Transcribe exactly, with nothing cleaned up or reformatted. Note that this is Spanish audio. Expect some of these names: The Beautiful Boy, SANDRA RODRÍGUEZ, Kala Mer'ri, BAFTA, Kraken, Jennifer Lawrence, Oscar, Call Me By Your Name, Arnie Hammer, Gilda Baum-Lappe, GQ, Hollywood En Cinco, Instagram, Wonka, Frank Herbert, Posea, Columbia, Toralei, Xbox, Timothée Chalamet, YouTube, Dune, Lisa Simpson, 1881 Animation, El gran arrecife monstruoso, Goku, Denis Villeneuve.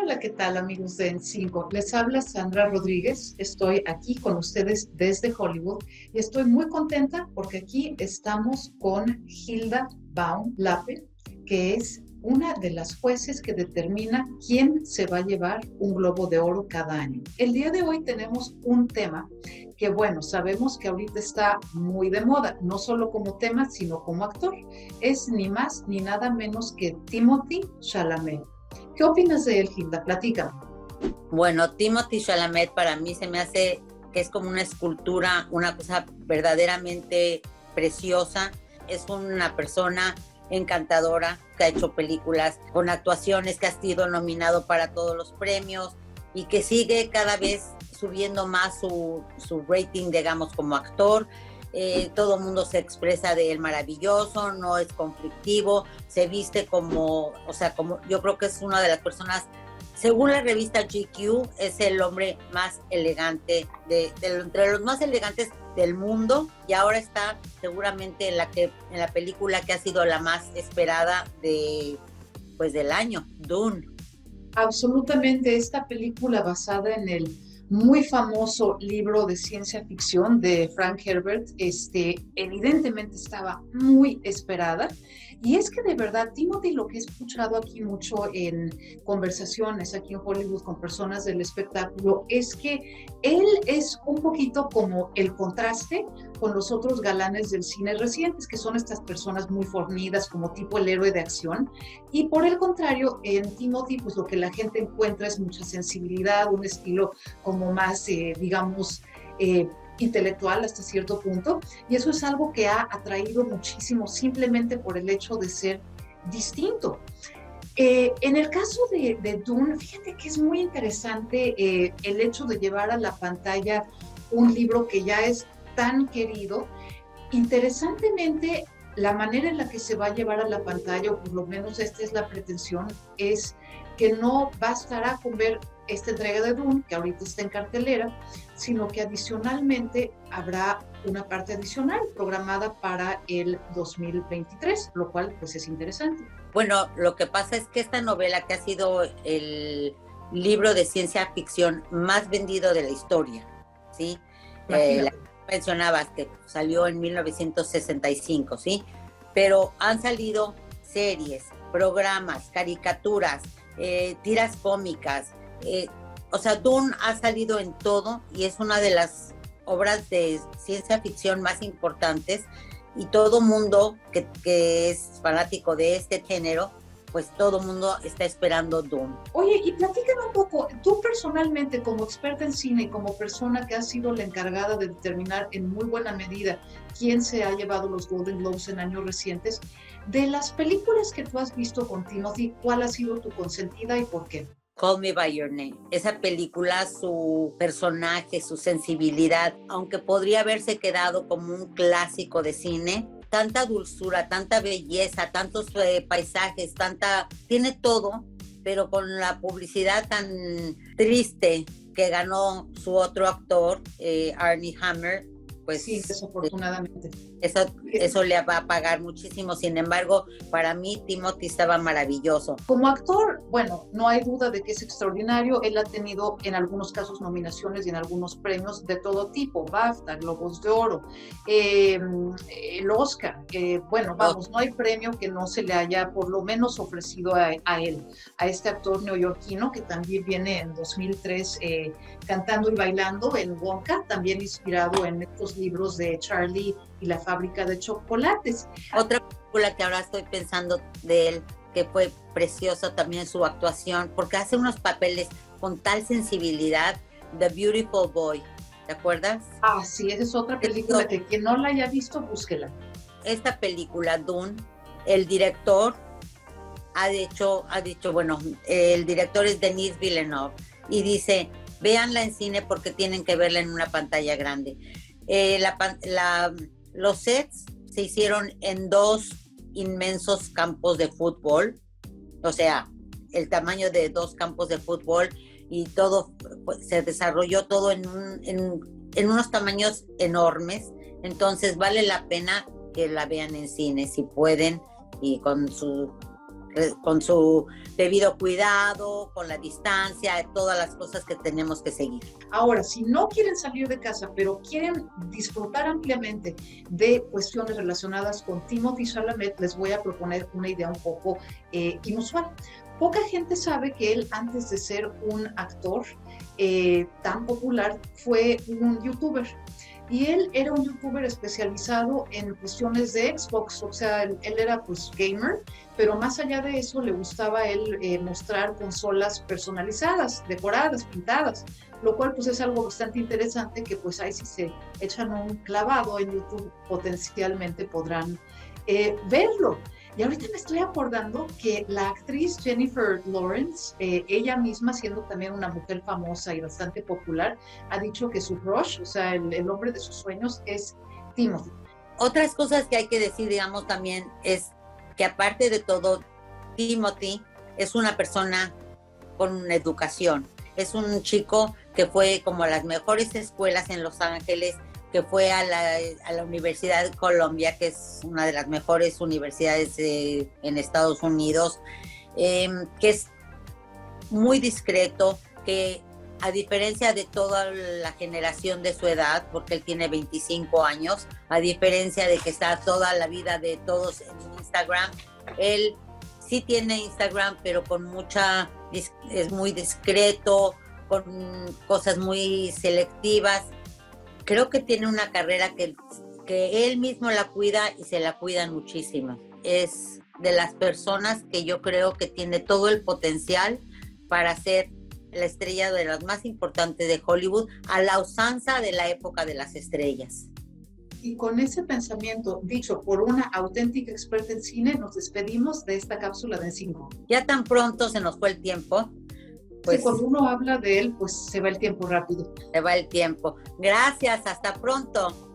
Hola, ¿qué tal amigos de En Cinco? Les habla Sandra Rodríguez, estoy aquí con ustedes desde Hollywood y estoy muy contenta porque aquí estamos con Gilda Baum-Lappe, que es una de las jueces que determina quién se va a llevar un Globo de Oro cada año. El día de hoy tenemos un tema que, bueno, sabemos que ahorita está muy de moda, no solo como tema, sino como actor. Es ni más ni nada menos que Timothée Chalamet. ¿Qué opinas de él, Gilda? Platícame. Bueno, Timothée Chalamet para mí se me hace que es como una escultura, una cosa verdaderamente preciosa. Es una persona encantadora, que ha hecho películas con actuaciones, que ha sido nominado para todos los premios y que sigue cada vez subiendo más su, su rating, digamos, como actor. Eh, todo el mundo se expresa de él maravilloso, no es conflictivo, se viste como, o sea, como yo creo que es una de las personas, según la revista G Q, es el hombre más elegante, de, de, entre los más elegantes del mundo, y ahora está seguramente en la, que, en la película que ha sido la más esperada de, pues, del año, Dune. Absolutamente, esta película basada en el muy famoso libro de ciencia ficción de Frank Herbert, este, evidentemente estaba muy esperada. Y es que de verdad, Timothée, lo que he escuchado aquí mucho en conversaciones aquí en Hollywood con personas del espectáculo, es que él es un poquito como el contraste con los otros galanes del cine recientes, que son estas personas muy fornidas, como tipo el héroe de acción. Y por el contrario, en Timothée, pues lo que la gente encuentra es mucha sensibilidad, un estilo como más, eh, digamos, eh, intelectual hasta cierto punto, y eso es algo que ha atraído muchísimo simplemente por el hecho de ser distinto. Eh, en el caso de, de Dune, fíjate que es muy interesante eh, el hecho de llevar a la pantalla un libro que ya es tan querido. Interesantemente, la manera en la que se va a llevar a la pantalla, o por lo menos esta es la pretensión, es que no bastará con ver esta entrega de Dune, que ahorita está en cartelera, sino que adicionalmente habrá una parte adicional programada para el dos mil veintitrés, lo cual pues es interesante. Bueno, lo que pasa es que esta novela, que ha sido el libro de ciencia ficción más vendido de la historia, ¿sí? Eh, la que mencionabas, que salió en mil novecientos sesenta y cinco, ¿sí? Pero han salido series, programas, caricaturas, eh, tiras cómicas. Eh, o sea, Dune ha salido en todo y es una de las obras de ciencia ficción más importantes, y todo mundo que, que es fanático de este género, pues todo mundo está esperando Dune. Oye, y platícame un poco, tú personalmente como experta en cine y como persona que ha sido la encargada de determinar en muy buena medida quién se ha llevado los Golden Globes en años recientes, de las películas que tú has visto con Timothée, ¿cuál ha sido tu consentida y por qué? Call Me By Your Name. Esa película, su personaje, su sensibilidad, aunque podría haberse quedado como un clásico de cine, tanta dulzura, tanta belleza, tantos eh, paisajes, tanta... tiene todo, pero con la publicidad tan triste que ganó su otro actor, eh, Arnie Hammer, pues... sí, desafortunadamente. Eso, eso le va a pagar muchísimo. Sin embargo, para mí Timothée estaba maravilloso. Como actor, bueno, no hay duda de que es extraordinario. Él ha tenido en algunos casos nominaciones y en algunos premios de todo tipo. BAFTA, Globos de Oro, eh, el Oscar. Eh, bueno, vamos, no hay premio que no se le haya por lo menos ofrecido a, a él, a este actor neoyorquino que también viene en dos mil tres eh, cantando y bailando en Wonka, también inspirado en estos libros de Charlie y la fábrica de chocolates. Otra película que ahora estoy pensando de él, que fue preciosa también su actuación, porque hace unos papeles con tal sensibilidad, The Beautiful Boy, ¿te acuerdas? Ah, sí, esa es otra película que quien no la haya visto, búsquela. Esta película, Dune, el director ha dicho, ha dicho, bueno, el director es Denis Villeneuve, y dice, véanla en cine porque tienen que verla en una pantalla grande. Eh, la, la Los sets se hicieron en dos inmensos campos de fútbol, o sea, el tamaño de dos campos de fútbol, y todo pues, se desarrolló todo en, un, en, en unos tamaños enormes. Entonces vale la pena que la vean en cine si pueden, y con su con su debido cuidado, con la distancia, todas las cosas que tenemos que seguir. Ahora, si no quieren salir de casa, pero quieren disfrutar ampliamente de cuestiones relacionadas con Timothée Chalamet, les voy a proponer una idea un poco eh, inusual. Poca gente sabe que él, antes de ser un actor eh, tan popular, fue un youtuber. Y él era un youtuber especializado en cuestiones de Xbox, o sea, él, él era pues gamer, pero más allá de eso le gustaba a él eh, mostrar consolas personalizadas, decoradas, pintadas, lo cual pues es algo bastante interesante que pues ahí si se echan un clavado en YouTube potencialmente podrán eh, verlo. Y ahorita me estoy acordando que la actriz Jennifer Lawrence, eh, ella misma siendo también una mujer famosa y bastante popular, ha dicho que su crush, o sea, el, el hombre de sus sueños, es Timothée. Otras cosas que hay que decir, digamos, también es que aparte de todo, Timothée es una persona con una educación. Es un chico que fue como a las mejores escuelas en Los Ángeles, que fue a la, a la Universidad de Columbia, que es una de las mejores universidades eh, en Estados Unidos, eh, que es muy discreto, que a diferencia de toda la generación de su edad, porque él tiene veinticinco años, a diferencia de que está toda la vida de todos en Instagram, él sí tiene Instagram, pero con mucha, es muy discreto, con cosas muy selectivas. Creo que tiene una carrera que, que él mismo la cuida y se la cuidan muchísimo. Es de las personas que yo creo que tiene todo el potencial para ser la estrella de las más importantes de Hollywood a la usanza de la época de las estrellas. Y con ese pensamiento dicho por una auténtica experta en cine, nos despedimos de esta cápsula de cinco. Ya tan pronto se nos fue el tiempo. Pues, sí, cuando uno habla de él, pues se va el tiempo rápido. Se va el tiempo. Gracias, hasta pronto.